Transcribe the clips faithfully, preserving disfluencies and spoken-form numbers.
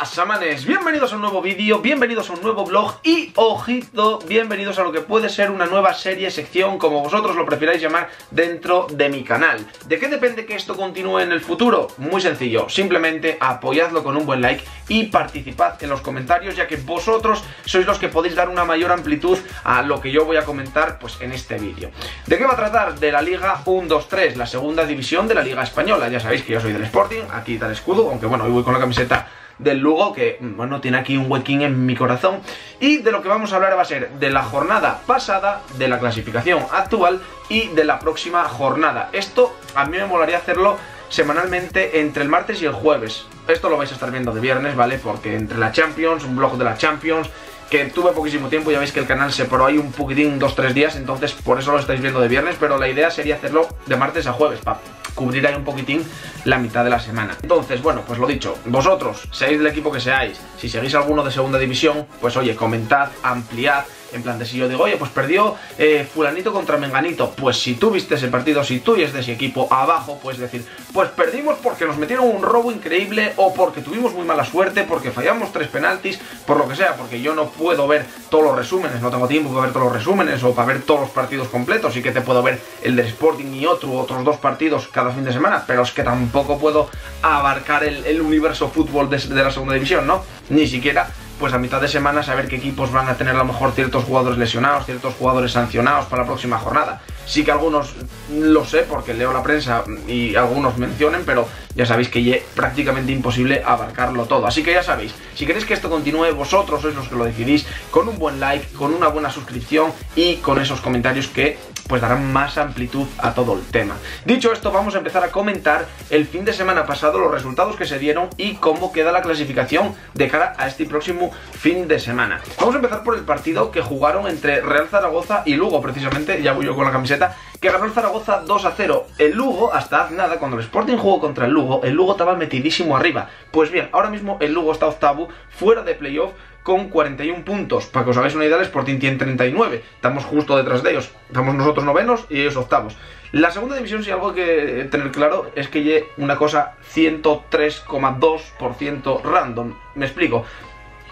pasa, manes? Bienvenidos a un nuevo vídeo, bienvenidos a un nuevo vlog y, ojito, bienvenidos a lo que puede ser una nueva serie, sección, como vosotros lo prefiráis llamar, dentro de mi canal. ¿De qué depende que esto continúe en el futuro? Muy sencillo, simplemente apoyadlo con un buen like y participad en los comentarios, ya que vosotros sois los que podéis dar una mayor amplitud a lo que yo voy a comentar pues en este vídeo. ¿De qué va a tratar? De la Liga uno dos tres, la segunda división de la Liga Española. Ya sabéis que yo soy del Sporting, aquí tal escudo, aunque bueno, hoy voy con la camiseta del Lugo, que bueno, tiene aquí un huequín en mi corazón. Y de lo que vamos a hablar va a ser de la jornada pasada, de la clasificación actual y de la próxima jornada. Esto a mí me molaría hacerlo semanalmente entre el martes y el jueves. Esto lo vais a estar viendo de viernes, ¿vale? Porque entre la Champions, un blog de la Champions, que tuve poquísimo tiempo, ya veis que el canal se paró ahí un poquitín, dos, tres días, entonces por eso lo estáis viendo de viernes, pero la idea sería hacerlo de martes a jueves, para cubrir ahí un poquitín la mitad de la semana. Entonces, bueno, pues lo dicho, vosotros, seáis del equipo que seáis, si seguís alguno de segunda división, pues oye, comentad, ampliad, en plan de si yo digo, oye, pues perdió eh, Fulanito contra Menganito, pues si tú viste ese partido, si tú eres de ese equipo abajo, puedes decir, pues perdimos porque nos metieron un robo increíble, o porque tuvimos muy mala suerte, porque fallamos tres penaltis, por lo que sea, porque yo no puedo ver todos los resúmenes, no tengo tiempo para ver todos los resúmenes, o para ver todos los partidos completos, sí que te puedo ver el del Sporting y otro, otros dos partidos cada fin de semana, pero es que tampoco puedo abarcar el, el universo fútbol de, de la segunda división, ¿no? Ni siquiera pues a mitad de semana saber qué equipos van a tener a lo mejor ciertos jugadores lesionados, ciertos jugadores sancionados para la próxima jornada. Sí que algunos lo sé porque leo la prensa y algunos mencionen, pero ya sabéis que es prácticamente imposible abarcarlo todo. Así que ya sabéis, si queréis que esto continúe, vosotros sois los que lo decidís, con un buen like, con una buena suscripción y con esos comentarios que pues darán más amplitud a todo el tema. Dicho esto, vamos a empezar a comentar el fin de semana pasado, los resultados que se dieron y cómo queda la clasificación de cara a este próximo fin de semana. Vamos a empezar por el partido que jugaron entre Real Zaragoza y Lugo, precisamente, ya voy yo con la camiseta, que ganó el Zaragoza dos a cero. El Lugo, hasta hace nada, cuando el Sporting jugó contra el Lugo, el Lugo estaba metidísimo arriba. Pues bien, ahora mismo el Lugo está octavo, fuera de playoff, con cuarenta y un puntos. Para que os hagáis una idea, el Sporting tiene treinta y nueve. Estamos justo detrás de ellos. Estamos nosotros novenos y ellos octavos. La segunda división, si algo hay que tener claro, es que lleva una cosa ciento tres coma dos por ciento random. Me explico.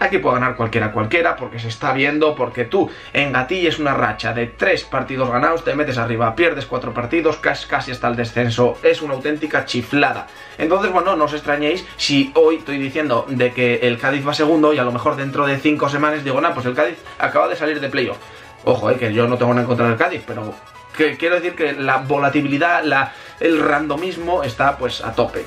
Aquí puede ganar cualquiera cualquiera porque se está viendo, porque tú engatilles una racha de tres partidos ganados, te metes arriba, pierdes cuatro partidos, casi hasta el descenso, es una auténtica chiflada. Entonces, bueno, no os extrañéis si hoy estoy diciendo de que el Cádiz va segundo y a lo mejor dentro de cinco semanas digo, nah, pues el Cádiz acaba de salir de playoff. Ojo, eh, que yo no tengo nada en contra del Cádiz, pero que quiero decir que la volatilidad, la, el randomismo está pues a tope.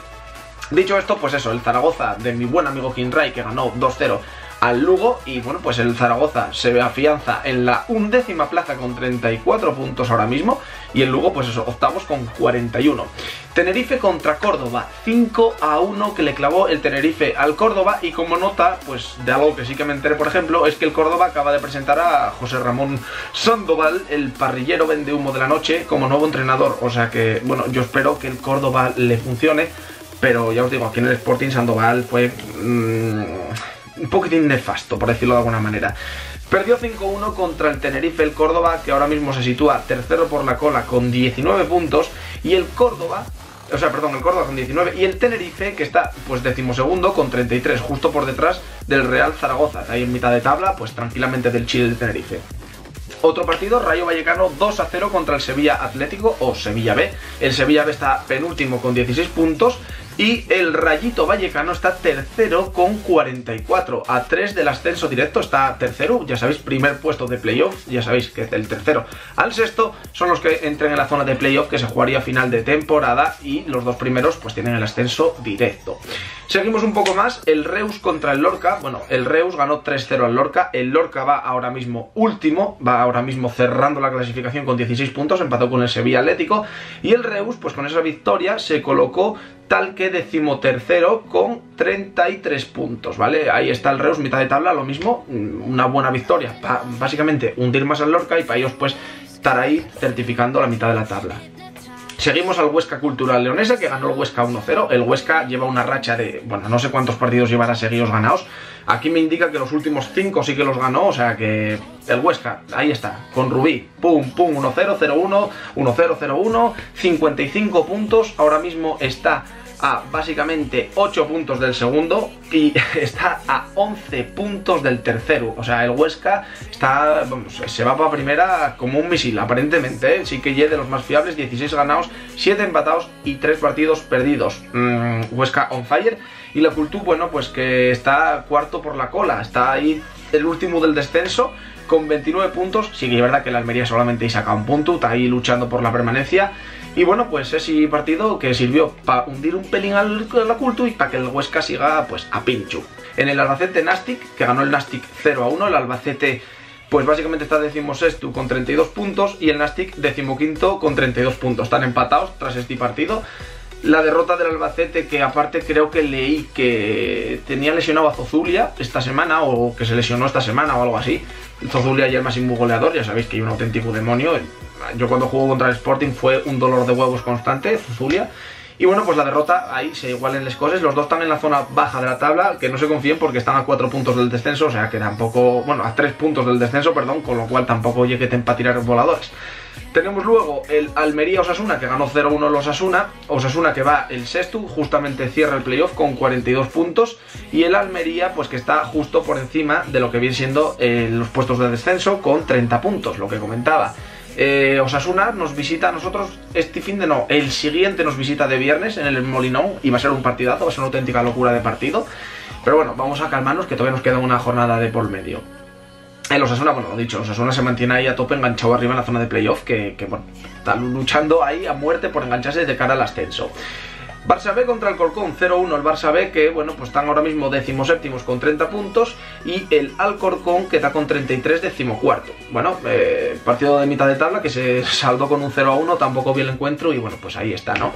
Dicho esto, pues eso, el Zaragoza de mi buen amigo King Rai, que ganó dos cero al Lugo, y bueno, pues el Zaragoza se afianza en la undécima plaza con treinta y cuatro puntos ahora mismo, y el Lugo, pues eso, octavos con cuarenta y uno. Tenerife contra Córdoba, cinco a uno que le clavó el Tenerife al Córdoba, y como nota, pues de algo que sí que me enteré, por ejemplo, es que el Córdoba acaba de presentar a José Ramón Sandoval, el parrillero vende humo de la noche, como nuevo entrenador, o sea que, bueno, yo espero que el Córdoba le funcione, pero ya os digo, aquí en el Sporting Sandoval fue mmm, un poquitín nefasto, por decirlo de alguna manera. Perdió cinco uno contra el Tenerife el Córdoba, que ahora mismo se sitúa tercero por la cola con diecinueve puntos, y el Córdoba, o sea, perdón, el Córdoba con diecinueve, y el Tenerife, que está pues decimosegundo con treinta y tres, justo por detrás del Real Zaragoza, está ahí en mitad de tabla, pues tranquilamente del Chile del Tenerife. Otro partido, Rayo Vallecano dos a cero contra el Sevilla Atlético o Sevilla B. El Sevilla B está penúltimo con dieciséis puntos y el Rayito Vallecano está tercero con cuarenta y cuatro, a tres del ascenso directo. Está tercero, ya sabéis, primer puesto de playoff, ya sabéis que del tercero al sexto son los que entran en la zona de playoff que se jugaría a final de temporada, y los dos primeros pues tienen el ascenso directo. Seguimos un poco más, el Reus contra el Lorca. Bueno, el Reus ganó tres cero al Lorca, el Lorca va ahora mismo último, va ahora mismo cerrando la clasificación con dieciséis puntos, empató con el Sevilla Atlético, y el Reus pues con esa victoria se colocó tal que decimotercero con treinta y tres puntos, ¿vale? Ahí está el Reus, mitad de tabla, lo mismo, una buena victoria para básicamente hundir más al Lorca y para ellos pues estar ahí certificando la mitad de la tabla. Seguimos al Huesca Cultural Leonesa, que ganó el Huesca uno cero. El Huesca lleva una racha de, bueno, no sé cuántos partidos llevará seguidos ganados. Aquí me indica que los últimos cinco sí que los ganó, o sea que el Huesca, ahí está, con Rubí, pum, pum, uno cero, cero uno, uno cero, cero uno, cincuenta y cinco puntos. Ahora mismo está a básicamente ocho puntos del segundo y está a once puntos del tercero. O sea, el Huesca está, vamos, se va para primera como un misil, aparentemente, ¿eh? Sí que ye de los más fiables, dieciséis ganados, siete empatados y tres partidos perdidos. Mm, Huesca on fire. Y la Cultural, bueno, pues que está cuarto por la cola, está ahí el último del descenso con veintinueve puntos. Sí que es verdad que la Almería solamente saca un punto, está ahí luchando por la permanencia. Y bueno, pues ese partido que sirvió para hundir un pelín a la Cultu y para que el Huesca siga pues a pincho. En el Albacete Nastic, que ganó el Nastic cero a uno, el Albacete pues básicamente está decimosexto con treinta y dos puntos y el Nastic decimoquinto con treinta y dos puntos. Están empatados tras este partido. La derrota del Albacete, que aparte creo que leí que tenía lesionado a Zozulya esta semana, o que se lesionó esta semana o algo así. Zozulya ya es más máximo goleador, ya sabéis que hay un auténtico demonio. Yo cuando jugué contra el Sporting fue un dolor de huevos constante, Zozulya. Y bueno, pues la derrota, ahí se igualen las cosas. Los dos están en la zona baja de la tabla, que no se confíen porque están a cuatro puntos del descenso, o sea que tampoco... Bueno, a tres puntos del descenso, perdón, con lo cual tampoco lleguen para tirar voladores. Tenemos luego el Almería Osasuna, que ganó cero uno el Osasuna. Osasuna que va el sexto, justamente cierra el playoff con cuarenta y dos puntos. Y el Almería, pues que está justo por encima de lo que viene siendo eh, los puestos de descenso con treinta puntos, lo que comentaba. Eh, Osasuna nos visita a nosotros este fin de no, el siguiente nos visita de viernes en el Molinón y va a ser un partidazo, va a ser una auténtica locura de partido. Pero bueno, vamos a calmarnos que todavía nos queda una jornada de por medio. El Osasuna, bueno, lo dicho, Osasuna se mantiene ahí a tope enganchado arriba en la zona de playoff que, que bueno, está luchando ahí a muerte por engancharse de cara al ascenso. Barça B contra Alcorcón, cero uno el Barça B, que bueno, pues están ahora mismo decimoséptimos con treinta puntos y el Alcorcón que está con treinta y tres decimocuarto. Bueno, eh, partido de mitad de tabla que se saldó con un cero a uno, tampoco vi el encuentro y bueno, pues ahí está, ¿no?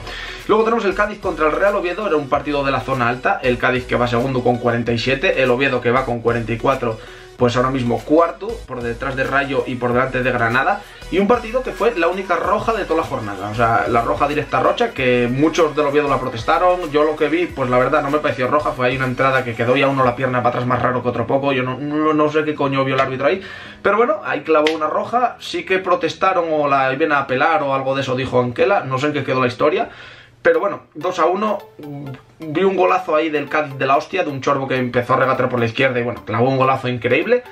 Luego tenemos el Cádiz contra el Real Oviedo, era un partido de la zona alta, el Cádiz que va segundo con cuarenta y siete, el Oviedo que va con cuarenta y cuatro, pues ahora mismo cuarto, por detrás de Rayo y por delante de Granada. Y un partido que fue la única roja de toda la jornada, o sea, la roja directa rocha, que muchos del Oviedo la protestaron. Yo lo que vi, pues la verdad no me pareció roja, fue ahí una entrada que quedó ya uno la pierna para atrás más raro que otro poco, yo no, no, no sé qué coño vio el árbitro ahí, pero bueno, ahí clavó una roja, sí que protestaron o la iban a apelar o algo de eso, dijo Anquela, no sé en qué quedó la historia. Pero bueno, dos a uno, vi un golazo ahí del Cádiz de la hostia, de un chorbo que empezó a regatear por la izquierda y bueno, clavó un golazo increíble.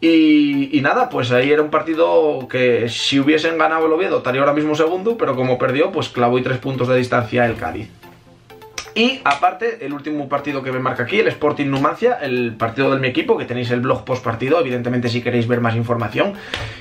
Y, y nada, pues ahí era un partido que si hubiesen ganado el Oviedo estaría ahora mismo segundo, pero como perdió, pues clavó y tres puntos de distancia el Cádiz. Y aparte, el último partido que me marca aquí, el Sporting Numancia, el partido de mi equipo, que tenéis el blog post partido, evidentemente si queréis ver más información,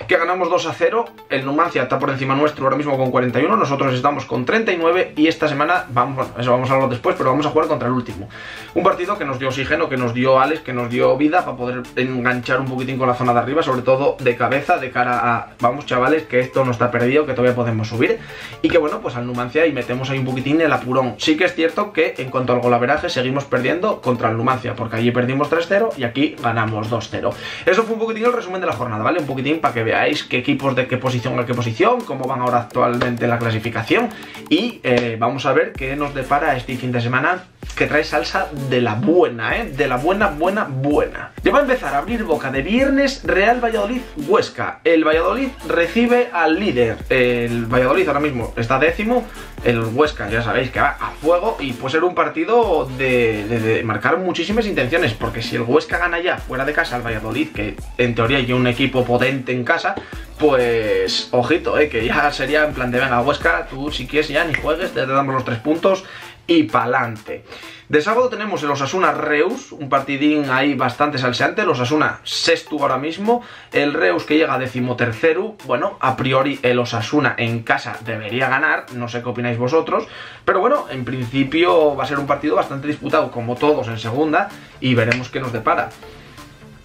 que ganamos dos a cero, el Numancia está por encima nuestro ahora mismo con cuarenta y uno, nosotros estamos con treinta y nueve y esta semana, vamos, bueno, eso vamos a hablar después, pero vamos a jugar contra el último. Un partido que nos dio oxígeno, que nos dio Alex, que nos dio vida para poder enganchar un poquitín con la zona de arriba, sobre todo de cabeza, de cara a, vamos chavales, que esto no está perdido, que todavía podemos subir, y que bueno, pues al Numancia y metemos ahí un poquitín el apurón. Sí que es cierto que en cuanto al golaveraje seguimos perdiendo contra el Numancia, porque allí perdimos tres cero y aquí ganamos dos cero. Eso fue un poquitín el resumen de la jornada, ¿vale? Un poquitín para que veáis qué equipos de qué posición a qué posición, cómo van ahora actualmente en la clasificación y eh, vamos a ver qué nos depara este fin de semana, que trae salsa de la buena, ¿eh? De la buena, buena, buena. Ya va a empezar a abrir boca de viernes Real Valladolid-Huesca. El Valladolid recibe al líder. El Valladolid ahora mismo está décimo, el Huesca ya sabéis que va a fuego y pues era un partido de, de, de marcar muchísimas intenciones, porque si el Huesca gana ya fuera de casa al Valladolid, que en teoría hay un equipo potente en casa, pues ojito, ¿eh? Que ya sería en plan de venga Huesca, tú si quieres ya ni juegues, te damos los tres puntos y pa'lante. De sábado tenemos el Osasuna Reus, un partidín ahí bastante salseante, el Osasuna sexto ahora mismo, el Reus que llega a decimotercero, bueno, a priori el Osasuna en casa debería ganar, no sé qué opináis vosotros, pero bueno, en principio va a ser un partido bastante disputado, como todos en segunda, y veremos qué nos depara.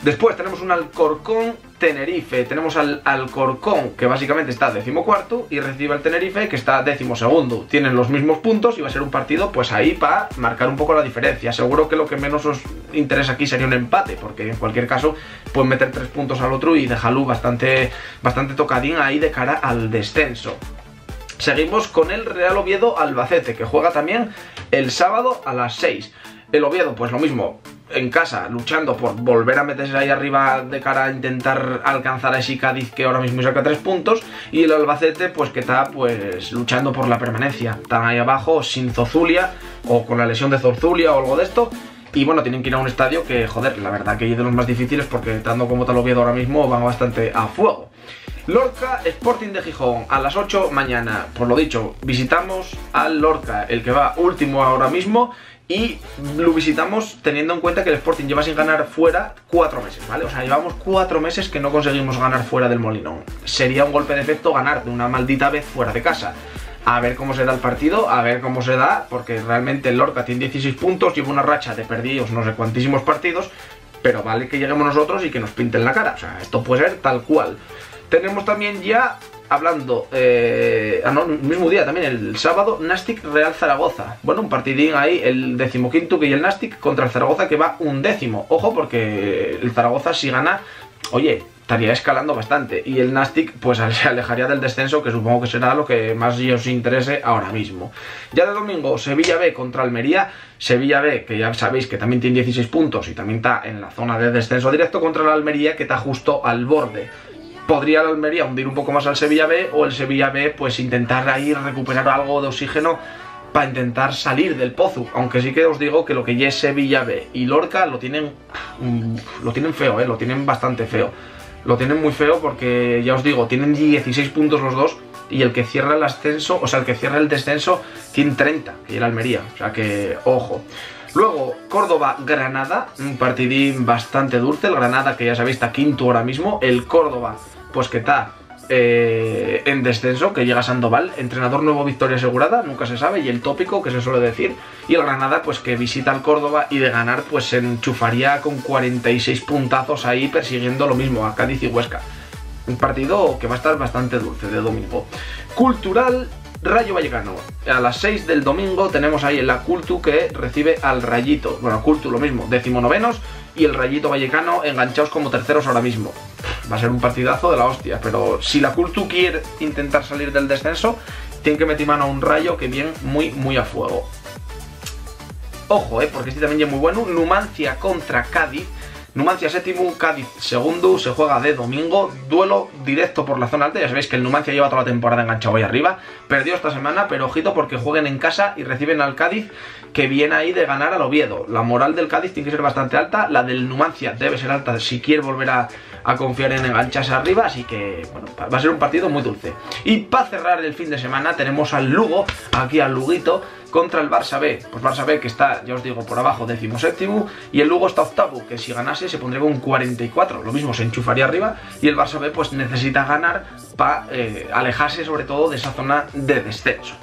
Después tenemos un Alcorcón Tenerife, tenemos al Alcorcón que básicamente está decimocuarto y recibe al Tenerife que está decimosegundo. Tienen los mismos puntos y va a ser un partido pues ahí para marcar un poco la diferencia. Seguro que lo que menos os interesa aquí sería un empate, porque en cualquier caso pueden meter tres puntos al otro y dejarlo bastante, bastante tocadín ahí de cara al descenso. Seguimos con el Real Oviedo Albacete, que juega también el sábado a las seis. El Oviedo pues lo mismo, en casa, luchando por volver a meterse ahí arriba de cara a intentar alcanzar a ese Cádiz que ahora mismo saca tres puntos, y el Albacete pues que está pues luchando por la permanencia, están ahí abajo sin Zozulya, o con la lesión de Zozulya o algo de esto. Y bueno, tienen que ir a un estadio que, joder, la verdad que es de los más difíciles porque tanto como tal Oviedo ahora mismo van bastante a fuego. Lorca, Sporting de Gijón, a las ocho mañana. Por lo dicho, visitamos al Lorca, el que va último ahora mismo, y lo visitamos teniendo en cuenta que el Sporting lleva sin ganar fuera cuatro meses, ¿vale? O sea, llevamos cuatro meses que no conseguimos ganar fuera del Molinón. Sería un golpe de efecto ganar de una maldita vez fuera de casa. A ver cómo se da el partido, a ver cómo se da, porque realmente el Lorca tiene dieciséis puntos, lleva una racha de perdidos no sé cuantísimos partidos, pero vale que lleguemos nosotros y que nos pinten la cara. O sea, esto puede ser tal cual. Tenemos también ya, hablando, eh, ah no, mismo día también, el sábado, Nastic Real Zaragoza. Bueno, un partidín ahí, el decimoquinto que y el Nastic contra el Zaragoza que va un décimo. Ojo, porque el Zaragoza si gana, oye, estaría escalando bastante, y el Nastic pues se alejaría del descenso, que supongo que será lo que más os interese ahora mismo. Ya de domingo, Sevilla B contra Almería. Sevilla B, que ya sabéis que también tiene dieciséis puntos y también está en la zona de descenso directo, contra la Almería, que está justo al borde. Podría la Almería hundir un poco más al Sevilla B, o el Sevilla B pues intentar ahí recuperar algo de oxígeno para intentar salir del pozo, aunque sí que os digo que lo que ya es Sevilla B y Lorca lo tienen, lo tienen feo, eh, lo tienen bastante feo. Lo tienen muy feo porque, ya os digo, tienen dieciséis puntos los dos, y el que cierra el ascenso, o sea, el que cierra el descenso tiene treinta, que era Almería, o sea que, ojo. Luego, Córdoba-Granada, un partidín bastante dulce. El Granada, que ya sabéis, está quinto ahora mismo. El Córdoba, pues que está eh, en descenso, que llega Sandoval, entrenador nuevo, victoria asegurada, nunca se sabe, y el tópico que se suele decir. Y el Granada, pues que visita al Córdoba y de ganar, pues se enchufaría con cuarenta y seis puntazos ahí, persiguiendo lo mismo a Cádiz y Huesca. Un partido que va a estar bastante dulce de domingo. Cultural Rayo Vallecano, a las seis del domingo tenemos ahí en la Cultu que recibe al Rayito. Bueno, Cultu lo mismo, decimonovenos, y el Rayito Vallecano enganchados como terceros ahora mismo. Va a ser un partidazo de la hostia, pero si la Cultu quiere intentar salir del descenso, tiene que meter mano a un Rayo que viene muy, muy a fuego. Ojo, eh, porque este también es muy bueno. Numancia contra Cádiz. Numancia séptimo, Cádiz segundo, se juega de domingo, duelo directo por la zona alta. Ya sabéis que el Numancia lleva toda la temporada enganchado ahí arriba, perdió esta semana, pero ojito porque jueguen en casa y reciben al Cádiz, que viene ahí de ganar al Oviedo. La moral del Cádiz tiene que ser bastante alta, la del Numancia debe ser alta si quiere volver a, a confiar en engancharse arriba, así que bueno, va a ser un partido muy dulce. Y para cerrar el fin de semana tenemos al Lugo, aquí al Luguito, contra el Barça B. Pues Barça B que está, ya os digo, por abajo, décimo séptimo, y el Lugo está octavo, que si ganase se pondría con cuarenta y cuatro, lo mismo, se enchufaría arriba, y el Barça B pues necesita ganar para eh, alejarse sobre todo de esa zona de descenso.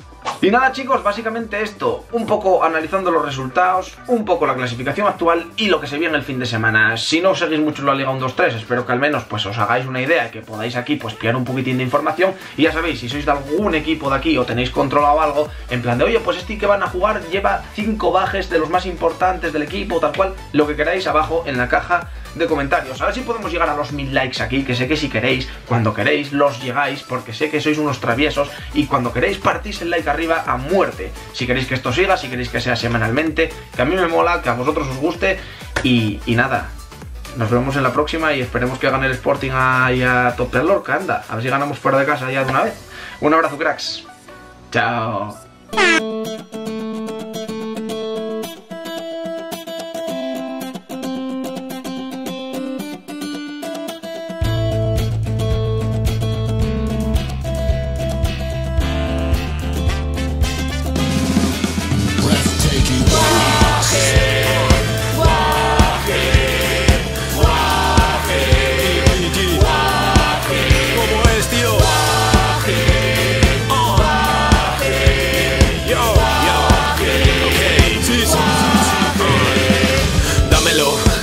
Y nada chicos, básicamente esto, un poco analizando los resultados, un poco la clasificación actual y lo que se viene el fin de semana. Si no os seguís mucho la Liga uno dos tres, espero que al menos pues os hagáis una idea y que podáis aquí pues pillar un poquitín de información. Y ya sabéis, si sois de algún equipo de aquí o tenéis controlado algo, en plan de oye, pues este que van a jugar lleva cinco bajes de los más importantes del equipo, tal cual, lo que queráis abajo en la caja de comentarios. A ver si podemos llegar a los mil likes aquí, que sé que si queréis, cuando queréis, los llegáis, porque sé que sois unos traviesos y cuando queréis partís el like arriba a muerte, si queréis que esto siga, si queréis que sea semanalmente, que a mí me mola, que a vosotros os guste, y, y nada, nos vemos en la próxima y esperemos que gane el Sporting a, y a Top del Lorca, anda, a ver si ganamos fuera de casa ya de una vez. Un abrazo cracks, chao.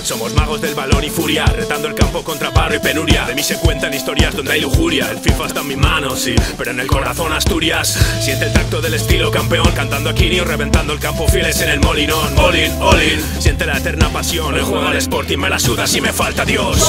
Somos magos del balón y furia, retando el campo contra barro y penuria. De mí se cuentan historias donde hay lujuria. El FIFA está en mis manos, sí, pero en el corazón Asturias. Siente el tacto del estilo campeón, cantando a Quinio, reventando el campo fieles en el Molinón. All in, all in, siente la eterna pasión. Hoy juega al Sporting, me la suda si me falta Dios.